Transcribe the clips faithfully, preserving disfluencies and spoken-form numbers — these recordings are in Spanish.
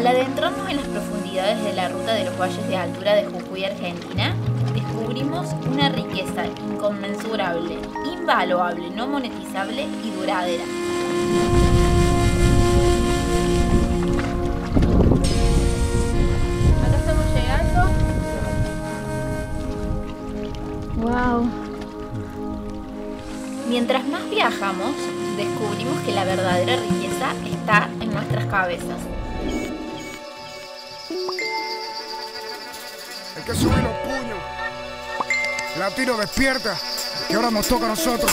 Al adentrarnos en las profundidades de la ruta de los valles de altura de Jujuy, Argentina, descubrimos una riqueza inconmensurable, invaluable, no monetizable y duradera. Acá estamos llegando. Wow. Mientras más viajamos, descubrimos que la verdadera riqueza está en nuestras cabezas. Hay que subir los puños. Latino, despierta, que ahora nos toca a nosotros.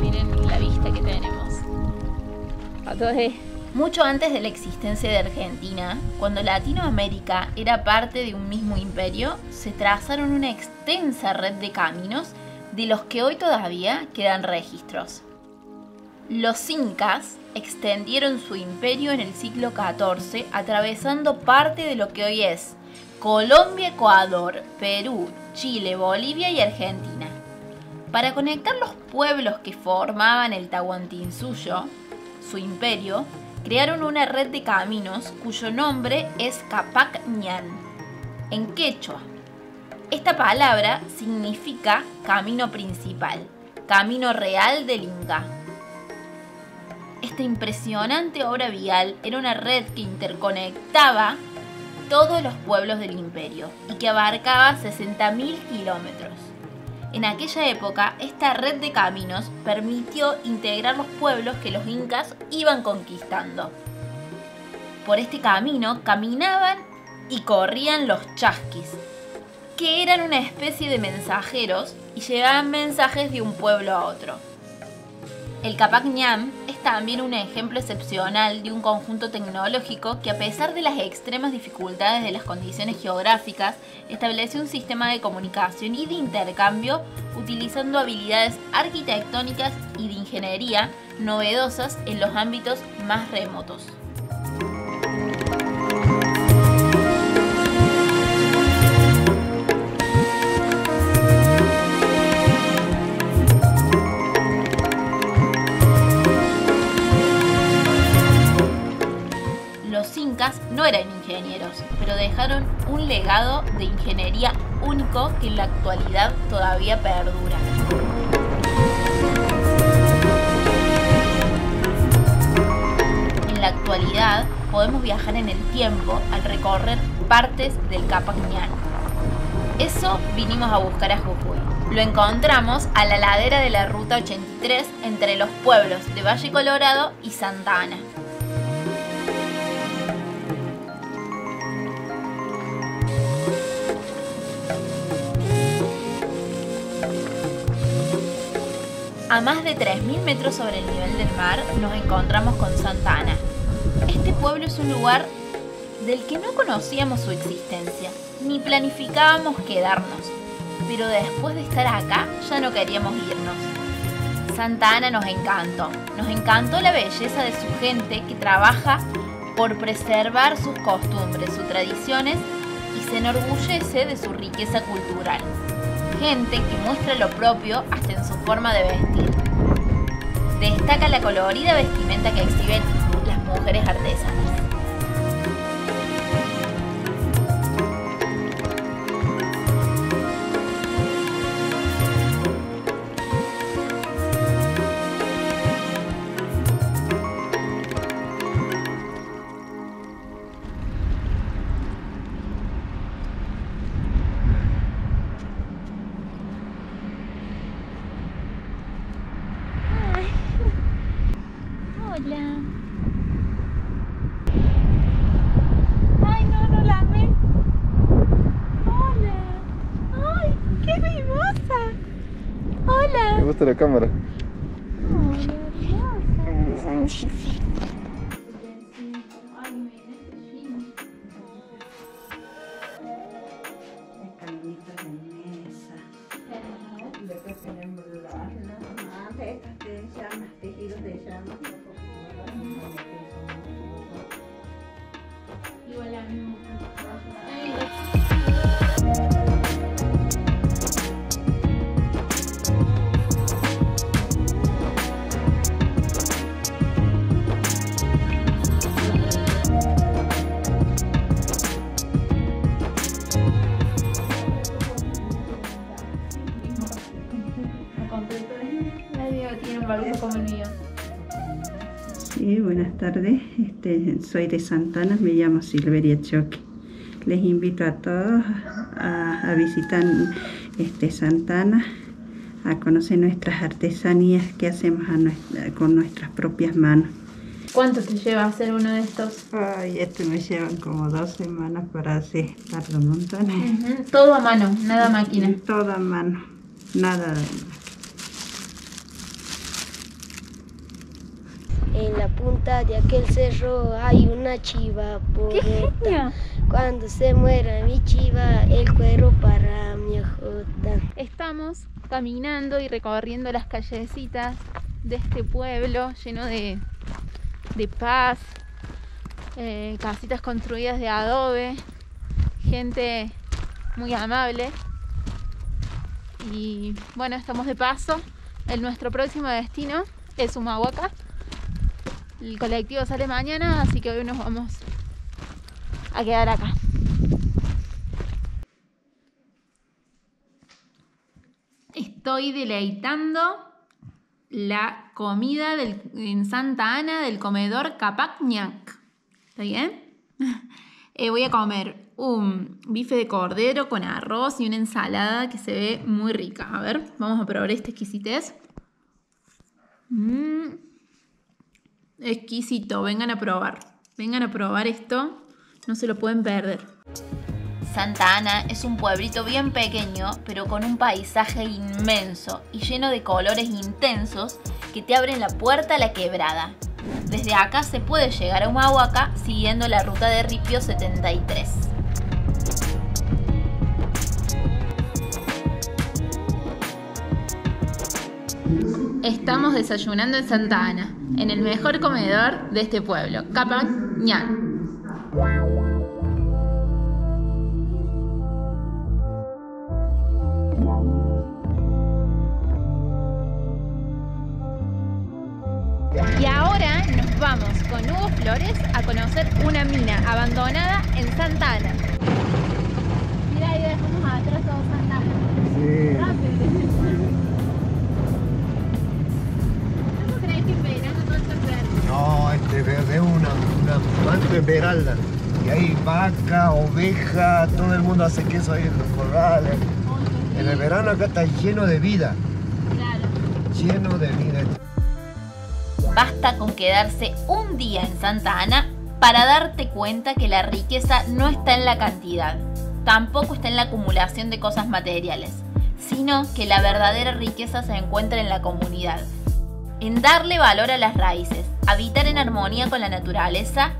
Miren la vista que tenemos. Mucho antes de la existencia de Argentina, cuando Latinoamérica era parte de un mismo imperio, se trazaron una extensa red de caminos de los que hoy todavía quedan registros. Los incas extendieron su imperio en el siglo catorce atravesando parte de lo que hoy es Colombia, Ecuador, Perú, Chile, Bolivia y Argentina. Para conectar los pueblos que formaban el Tahuantinsuyo, su imperio, crearon una red de caminos cuyo nombre es Qhapaq Ñan, en quechua. Esta palabra significa camino principal, camino real del Inca. Esta impresionante obra vial era una red que interconectaba todos los pueblos del imperio y que abarcaba sesenta mil kilómetros. En aquella época, esta red de caminos permitió integrar los pueblos que los incas iban conquistando. Por este camino caminaban y corrían los chasquis, que eran una especie de mensajeros y llevaban mensajes de un pueblo a otro. El Qhapaq Ñan es también un ejemplo excepcional de un conjunto tecnológico que, a pesar de las extremas dificultades de las condiciones geográficas, estableció un sistema de comunicación y de intercambio utilizando habilidades arquitectónicas y de ingeniería novedosas en los ámbitos más remotos. No eran ingenieros, pero dejaron un legado de ingeniería único que en la actualidad todavía perdura. En la actualidad podemos viajar en el tiempo al recorrer partes del Qhapaq Ñan. Eso vinimos a buscar a Jujuy. Lo encontramos a la ladera de la Ruta ochenta y tres entre los pueblos de Valle Colorado y Santa Ana. A más de tres mil metros sobre el nivel del mar nos encontramos con Santa Ana. Este pueblo es un lugar del que no conocíamos su existencia, ni planificábamos quedarnos, pero después de estar acá ya no queríamos irnos. Santa Ana nos encantó, nos encantó la belleza de su gente que trabaja por preservar sus costumbres, sus tradiciones y se enorgullece de su riqueza cultural. Gente que muestra lo propio hasta en su forma de vestir. Destaca la colorida vestimenta que exhiben las mujeres artesanas. La cámara. tardes, este, soy de Santa Ana, me llamo Silveria Choque. Les invito a todos a, a visitar este, Santa Ana, a conocer nuestras artesanías que hacemos a nuestra, con nuestras propias manos. ¿Cuánto te lleva hacer uno de estos? Ay, este me llevan como dos semanas para hacer, tarda un montón. Uh-huh. Todo a mano, nada máquina. Todo a mano, nada de máquina. En la punta de aquel cerro hay una chiva poeta. Cuando se muera mi chiva, el cuero para mi ojota. Estamos caminando y recorriendo las callecitas de este pueblo lleno de, de paz, eh, casitas construidas de adobe, gente muy amable. Y bueno, estamos de paso. El, nuestro próximo destino es Humahuaca. El colectivo sale mañana, así que hoy nos vamos a quedar acá. Estoy deleitando la comida del, en Santa Ana del comedor Qhapaq Ñan. ¿Está bien? Eh, voy a comer un bife de cordero con arroz y una ensalada que se ve muy rica. A ver, vamos a probar esta exquisitez. Mmm... Exquisito, vengan a probar. Vengan a probar esto, no se lo pueden perder. Santa Ana es un pueblito bien pequeño, pero con un paisaje inmenso y lleno de colores intensos que te abren la puerta a la quebrada. Desde acá se puede llegar a Humahuaca siguiendo la ruta de Ripio setenta y tres. Estamos desayunando en Santa Ana, en el mejor comedor de este pueblo, Qhapaq Ñan. Y ahora nos vamos con Hugo Flores a conocer una mina abandonada en Santa Ana. Mira, ahí dejamos atrás todo Santa Ana. Sí. Rápido. No, este es una, una manto de veralda. Y hay vaca, oveja, todo el mundo hace queso ahí en los corrales. En el verano acá está lleno de vida. Claro. Lleno de vida. Basta con quedarse un día en Santa Ana para darte cuenta que la riqueza no está en la cantidad, tampoco está en la acumulación de cosas materiales, sino que la verdadera riqueza se encuentra en la comunidad. En darle valor a las raíces, habitar en armonía con la naturaleza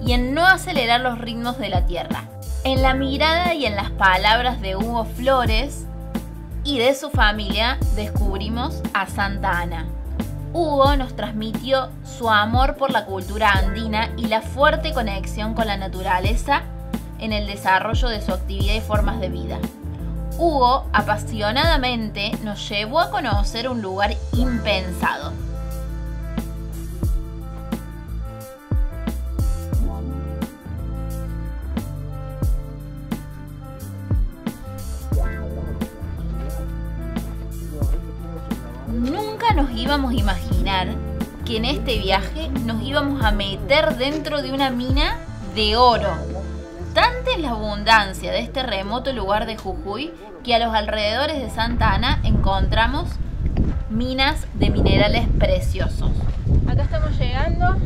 y en no acelerar los ritmos de la tierra. En la mirada y en las palabras de Hugo Flores y de su familia descubrimos a Santa Ana. Hugo nos transmitió su amor por la cultura andina y la fuerte conexión con la naturaleza en el desarrollo de su actividad y formas de vida. Hugo apasionadamente nos llevó a conocer un lugar impensado. Nunca nos íbamos a imaginar que en este viaje nos íbamos a meter dentro de una mina de oro. Tanta es la abundancia de este remoto lugar de Jujuy que a los alrededores de Santa Ana encontramos minas de minerales preciosos. Acá estamos llegando.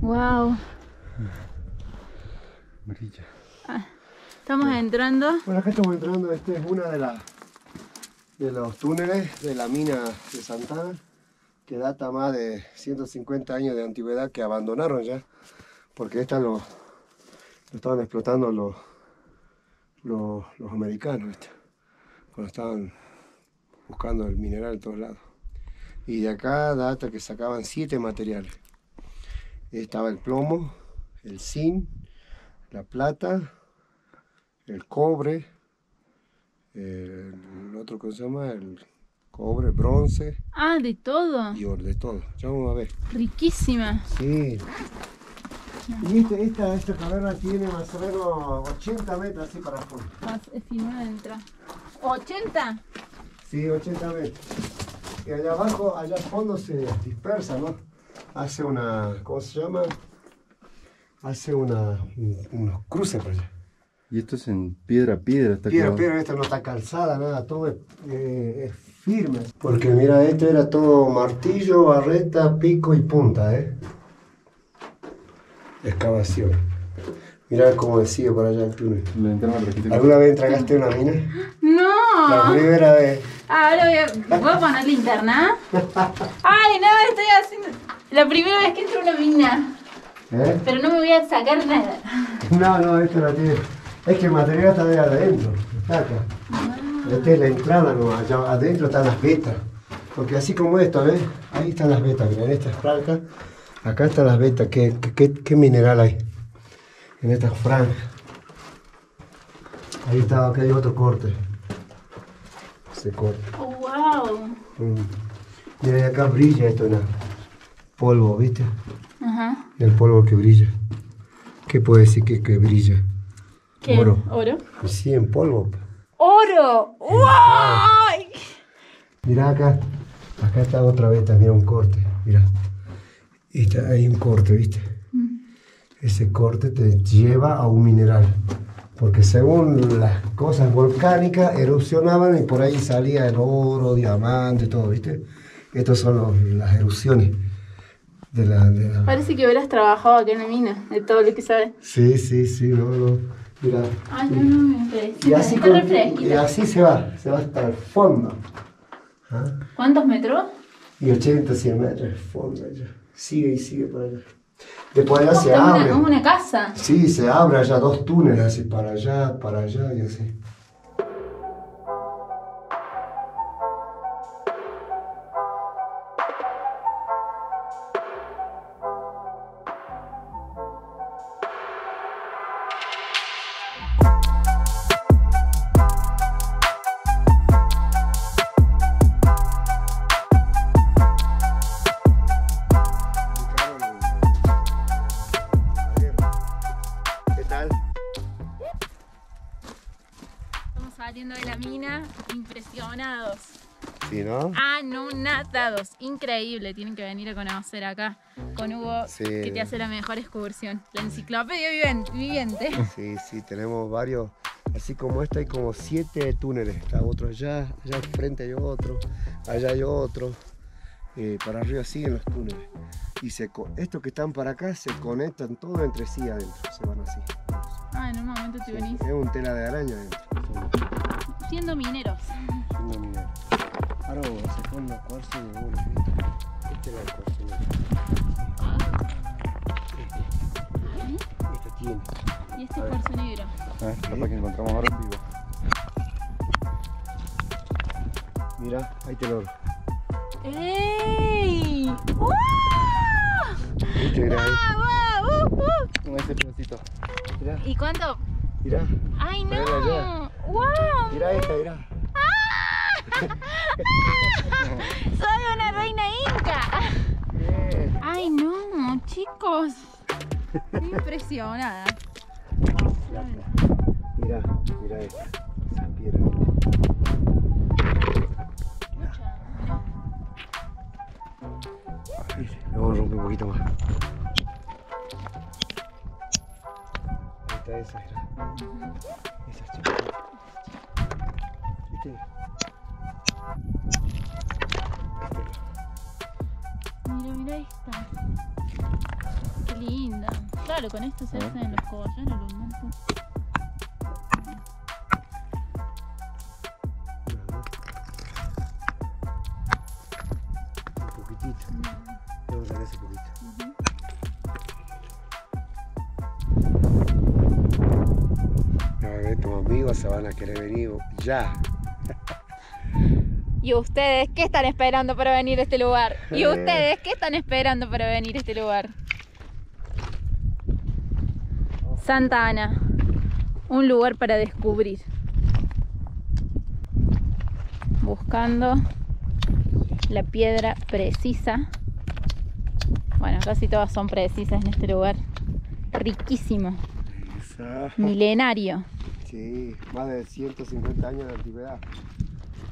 Wow. Brilla. Ah, estamos entrando. Bueno, acá estamos entrando. Este es uno de, la, de los túneles de la mina de Santa Ana, que data más de ciento cincuenta años de antigüedad, que abandonaron ya, porque esta lo, lo estaban explotando los, los, los americanos, esta, cuando estaban buscando el mineral en todos lados. Y de acá data que sacaban siete materiales. Estaba el plomo, el zinc, la plata, el cobre, el otro que se llama, el cobre, bronce. Ah, de todo. Y oro, de todo. Ya vamos a ver. Riquísima. Sí. Y este, esta, esta caverna tiene más o menos ochenta metros así para afuera. Más, si no entra. ¿ochenta? Sí, ochenta metros. y allá abajo, allá al fondo se dispersa, ¿no? Hace una, ¿cómo se llama? Hace una, un, unos cruces por allá. Y esto es en piedra a piedra. Está piedra a piedra, esta no está calzada, nada, todo es, eh, es firme. Porque mira, esto era todo martillo, barreta, pico y punta, ¿eh? Excavación. Mira cómo decía por allá el túnel. ¿Alguna vez tragaste una mina? No. La primera vez. Ahora voy a... ¿Puedo poner linterna? Ay, no, estoy haciendo... La primera vez que entro a una mina. ¿Eh? Pero no me voy a sacar nada. No, no, esto la tiene... Es que el material está de adentro, está acá. Wow. Esta es la entrada, no, allá adentro están las vetas. Porque así como esto, ¿ves? Ahí están las vetas, miren, esta es franca. Acá están las vetas, ¿qué, qué, qué mineral hay? En esta franja. Ahí está, acá hay otro corte. Se corta. Oh, wow. Mm. Mira, acá brilla esto, ¿no? Polvo, ¿viste? Ajá. Uh-huh. El polvo que brilla. ¿Qué puede decir que, que brilla? ¿Qué? Oro. ¿Oro? Sí, en polvo. ¡Oro! ¡Wow! Mirá acá. Acá está otra vez también un corte. Mirá. Está, hay un corte, ¿viste? Mm. Ese corte te lleva a un mineral. Porque según las cosas volcánicas, erupcionaban y por ahí salía el oro, diamante, todo, ¿viste? Estas son los, las erupciones. De la, de la... Parece que hubieras trabajado aquí en la mina, de todo lo que sabes. Sí, sí, sí, no, no. Mira. Ay, no, no, me parece. Y así, con, y así se va, se va hasta el fondo. ¿Ah? ¿Cuántos metros? Y ochenta, cien metros, el fondo allá. Sigue y sigue para allá. Después allá se abre. Es una casa. Sí, se abre allá, dos túneles, así para allá, para allá y así. Anonadados, increíble, tienen que venir a conocer acá con Hugo, sí, que te hace la mejor excursión, la enciclopedia viviente. Sí, sí, tenemos varios, así como este hay como siete túneles, está otro allá, allá al frente hay otro, allá hay otro, eh, para arriba siguen los túneles. Y se, estos que están para acá se conectan todo entre sí adentro, se van así. Ah, en un momento te venís. Es un tela de araña adentro. Siendo mineros. Siendo mineros. Ahora vamos a sacar una cuarzo de uno. Este es la cuarzo de uno. Este tiene. Y este es cuarzo negro. A ver, capaz que encontramos ahora en vivo. Mira, ahí te lo abro. ¡Ey! ¡Wow! Este era ¡wow! ¡Wow! ¡Uh! Ese pedacito. Mirá. ¿Y cuánto? Mirá. ¡Ay, no! Mirá, ¡wow! Mirá esta, mirá. Soy una reina inca. Bien. Ay no, chicos. Estoy impresionada. Mira, mira esta. Esa piedra. Luego rompe un poquito más. Ahí está esa. Esa es chica. ¿Viste? Mira, mira esta. Qué linda. Claro, con esto se hacen los collares, los mantos. Un poquitito. Vamos a sacar ese poquito. Uh -huh. A ver, tus amigos se van a querer venir ya. ¿Y ustedes qué están esperando para venir a este lugar? ¿Y ustedes qué están esperando para venir a este lugar? Santa Ana, un lugar para descubrir. Buscando la piedra precisa. Bueno, casi todas son precisas en este lugar. Riquísimo. Milenario. Sí, más de ciento cincuenta años de antigüedad.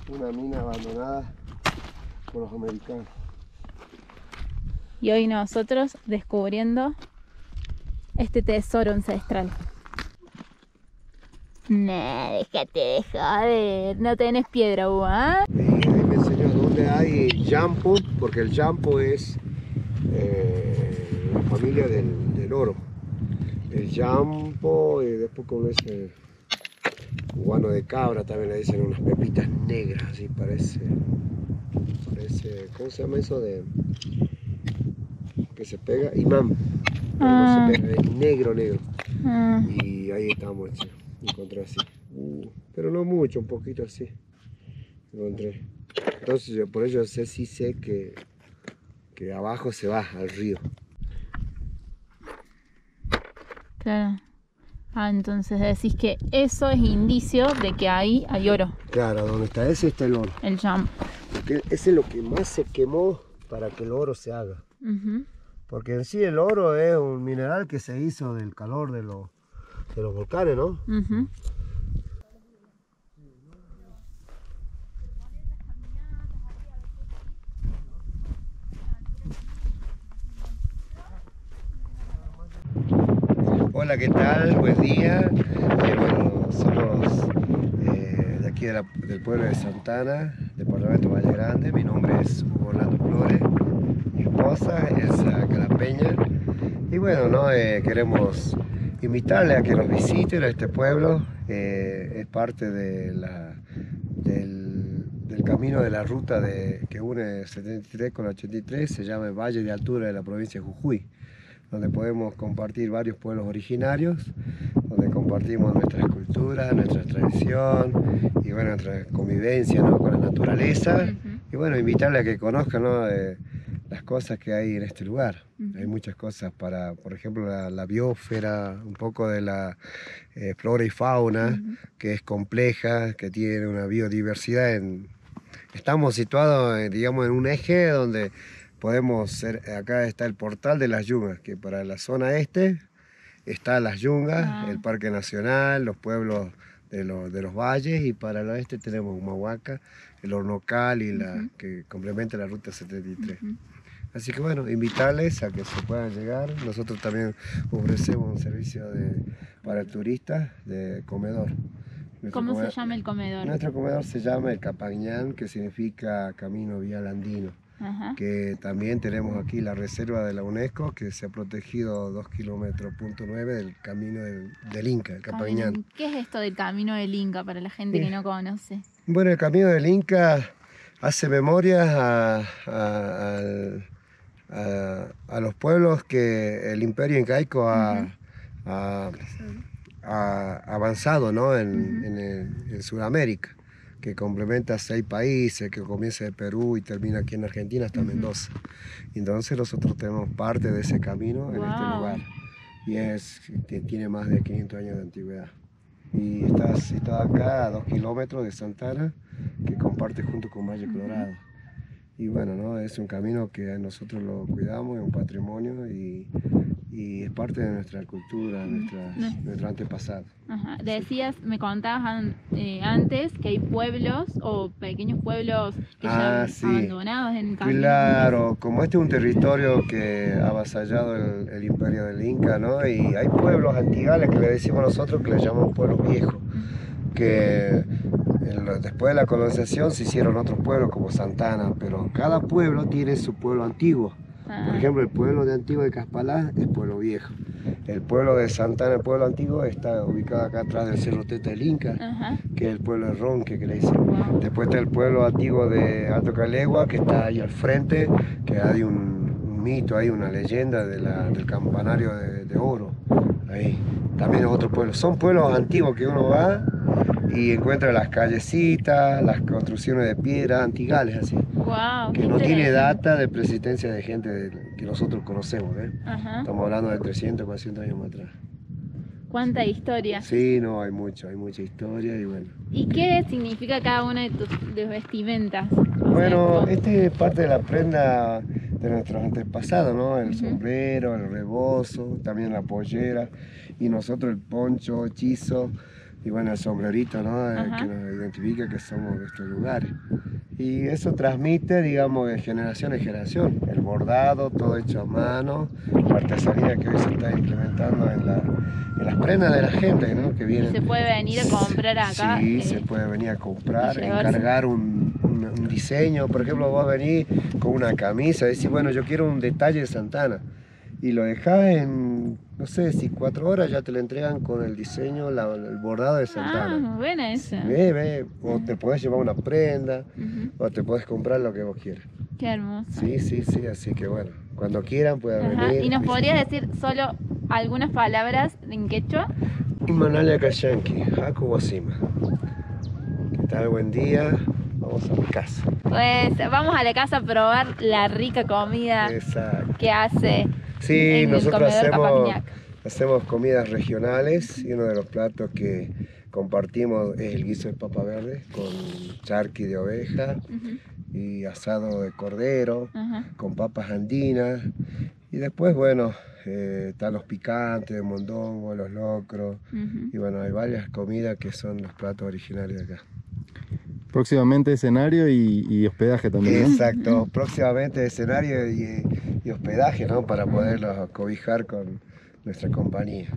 Una mina abandonada con los americanos. Y hoy nosotros descubriendo este tesoro ancestral. Nah, déjate de joder, no tenés piedra, Hugo, ¿eh? Y ahí me enseñó dónde hay llampo, porque el llampo es eh, la familia del, del oro. El llampo y después con ese guano de cabra también le dicen unas pepitas negras, así parece, parece, ¿cómo se llama eso de que se pega? Imán. Ah. No se pega, es negro, negro. Ah. Y ahí estamos, che. Encontré así, uh, pero no mucho, un poquito así, encontré. Entonces yo por ello sé, sí sé que, que abajo se va al río. Claro. Ah, entonces decís que eso es indicio de que ahí hay oro. Claro, donde está ese está el oro. El jam. Porque ese es lo que más se quemó para que el oro se haga. Uh-huh. Porque en sí el oro es un mineral que se hizo del calor de los... de los volcanes, ¿no? Uh-huh. Hola, ¿qué tal? Buen día. Eh, bueno, somos eh, de aquí de la, del pueblo de Santa Ana, departamento Valle Grande. Mi nombre es Hugo Orlando Flores. Mi esposa es Aquelapeña. Y bueno, ¿no? Eh, queremos invitarles a que nos visiten a este pueblo. Eh, es parte de la, del, del camino de la ruta de, que une setenta y tres con ochenta y tres, se llama el Valle de Altura de la provincia de Jujuy, donde podemos compartir varios pueblos originarios, donde compartimos nuestras culturas, nuestra tradición y bueno, nuestra convivencia, ¿no?, con la naturaleza. Uh-huh. Y bueno, invitarles a que conozcan, ¿no?, eh, las cosas que hay en este lugar. Uh-huh. Hay muchas cosas para, por ejemplo, la, la biosfera, un poco de la eh, flora y fauna, uh-huh, que es compleja, que tiene una biodiversidad. En, estamos situados, eh, digamos, en un eje donde podemos ser, acá está el portal de las yungas, que para la zona este está las yungas, ah, el Parque Nacional, los pueblos de los, de los valles, y para el oeste tenemos Humahuaca, el Hornocal y la, uh-huh, que complementa la ruta setenta y tres. Uh-huh. Así que bueno, invitarles a que se puedan llegar. Nosotros también ofrecemos un servicio de, para turistas de comedor. Nuestro ¿Cómo comedor, se llama el comedor? Nuestro comedor se llama el Qhapaq Ñan, que significa camino vial andino. Ajá. Que también tenemos aquí la reserva de la UNESCO, que se ha protegido dos kilómetros punto nueve del camino del, del Inca, el Qhapaq Ñan. ¿Qué es esto del camino del Inca para la gente, sí, que no conoce? Bueno, el camino del Inca hace memoria a, a, a, a los pueblos que el imperio incaico ha, ha, ha avanzado, ¿no?, en, en, el, en Sudamérica, que complementa seis países, que comienza de Perú y termina aquí en Argentina hasta Mendoza. Entonces nosotros tenemos parte de ese camino en, wow, este lugar. Y es, tiene más de quinientos años de antigüedad. Y está situado acá a dos kilómetros de Santa Ana, que comparte junto con Valle Colorado. Y bueno, ¿no?, es un camino que nosotros lo cuidamos, es un patrimonio y, y es parte de nuestra cultura, nuestra, no. nuestro antepasado. Ajá. Decías, me contabas an, eh, antes que hay pueblos o pequeños pueblos que ah, ya sí. abandonados en camino. Claro, como este es un territorio que ha avasallado el, el imperio del Inca, ¿no? Y hay pueblos antigales que le decimos nosotros, que le llamamos pueblos viejos, que después de la colonización se hicieron otros pueblos como Santa Ana, pero cada pueblo tiene su pueblo antiguo. Ah. Por ejemplo, el pueblo de antiguo de Caspalá es pueblo viejo. El pueblo de Santa Ana, el pueblo antiguo, está ubicado acá atrás del Cerro Teta del Inca, uh-huh, que es el pueblo de Ronque, que le dicen. Wow. Después está el pueblo antiguo de Alto Calegua, que está ahí al frente, que hay un, un mito, hay una leyenda de la, del campanario de, de oro. Ahí también es otro pueblo. Son pueblos antiguos que uno va y encuentra las callecitas, las construcciones de piedra antigales, así. Wow, que no tiene data de persistencia de gente de, que nosotros conocemos, ¿eh? Estamos hablando de trescientos, cuatrocientos años más atrás. ¿Cuánta sí. historia? Sí, no, hay mucho, hay mucha historia y bueno. ¿Y qué significa cada una de tus de vestimentas? Bueno, o sea, esta es parte de la prenda de nuestros antepasados, ¿no? El uh-huh. sombrero, el rebozo, también la pollera, y nosotros el poncho, hechizo. y bueno, el sombrerito, ¿no? Eh, que nos identifica que somos de estos lugares. Y eso transmite, digamos, de generación en generación. El bordado, todo hecho a mano, la artesanía que hoy se está implementando en, la, en las prendas de la gente, ¿no? Que vienen, ¿se puede venir a comprar acá? Sí, eh, se puede venir a comprar, encargar un, un, un diseño. Por ejemplo, vos venís con una camisa y decís, bueno, yo quiero un detalle de Santa Ana. Y lo dejás en, no sé, si cuatro horas ya te lo entregan con el diseño, la, el bordado de Santa Ana. Ah, buena esa. Ve, ve, o te podés llevar una prenda, uh-huh. o te podés comprar lo que vos quieras. Qué hermoso. Sí, sí, sí, así que bueno, cuando quieran puedan venir. ¿Y nos podrías decir solo algunas palabras en quechua? Manale Kashanki, Haku Wasima. ¿Qué tal? Buen día. Vamos a mi casa. Pues vamos a la casa a probar la rica comida. Exacto. Que hace. Sí, nosotros hacemos, hacemos comidas regionales y uno de los platos que compartimos es el guiso de papa verde con charqui de oveja uh-huh. y asado de cordero uh-huh. con papas andinas. Y después, bueno, eh, están los picantes, el mondongo, los locros uh-huh. y bueno, hay varias comidas que son los platos originarios de acá. Próximamente escenario y, y hospedaje también, ¿no? Exacto, próximamente escenario y, y hospedaje, ¿no? Para poderlos cobijar con nuestra compañía.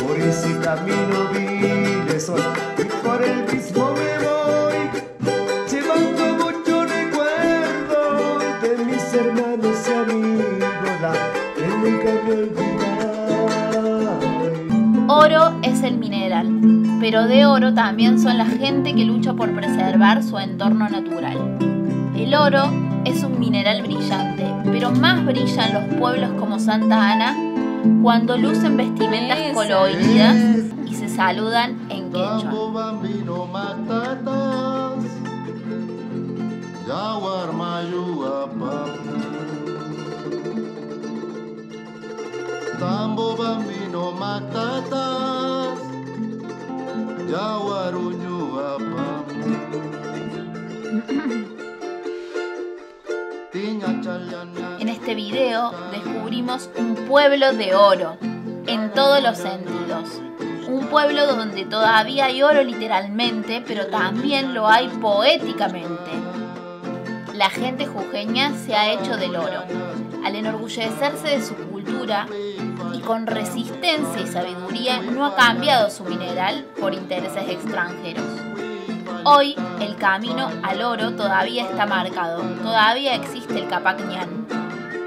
Por ese camino vi de sol y por el mismo me voy. Oro es el mineral, pero de oro también son la gente que lucha por preservar su entorno natural. El oro es un mineral brillante, pero más brillan los pueblos como Santa Ana cuando lucen vestimentas coloridas y se saludan en quechua. Tambo bambino matatas, yawaruñuapa. En este video descubrimos un pueblo de oro, en todos los sentidos. Un pueblo donde todavía hay oro literalmente, pero también lo hay poéticamente. La gente jujeña se ha hecho del oro. Al enorgullecerse de su cultura, y con resistencia y sabiduría no ha cambiado su mineral por intereses extranjeros. Hoy el camino al oro todavía está marcado, todavía existe el Qhapaq Ñan.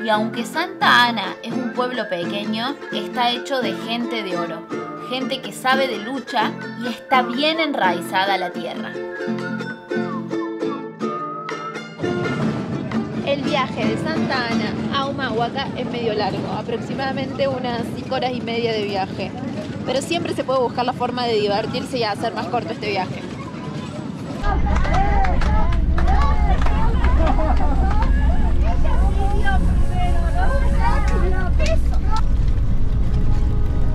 Y aunque Santa Ana es un pueblo pequeño, está hecho de gente de oro, gente que sabe de lucha y está bien enraizada la tierra. El viaje de Santa Ana a Humahuaca es medio largo, aproximadamente unas cinco horas y media de viaje. Pero siempre se puede buscar la forma de divertirse y hacer más corto este viaje.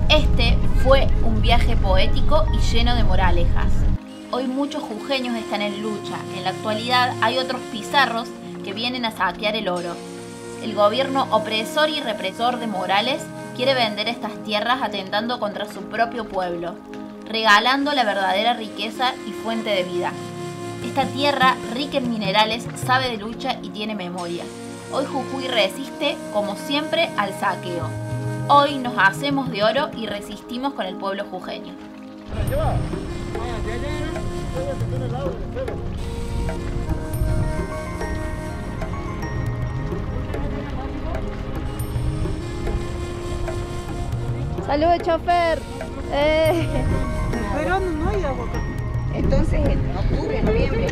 Este fue un viaje poético y lleno de moralejas. Hoy muchos jujeños están en lucha. En la actualidad hay otros pizarros que vienen a saquear el oro. El gobierno opresor y represor de Morales quiere vender estas tierras atentando contra su propio pueblo, regalando la verdadera riqueza y fuente de vida. Esta tierra, rica en minerales, sabe de lucha y tiene memoria. Hoy Jujuy resiste, como siempre, al saqueo. Hoy nos hacemos de oro y resistimos con el pueblo jujeño. ¡Saludos, chofer! Eh. Pero no hay agua. Entonces, en octubre, noviembre.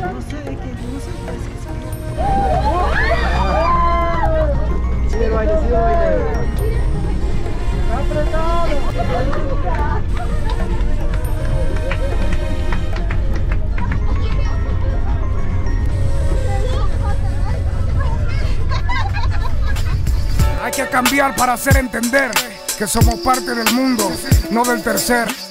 No sé de qué, no sé de qué. Sí, baile, sí, baile. ¡Apretado! Hay que cambiar para hacer entender que somos parte del mundo, no del tercer.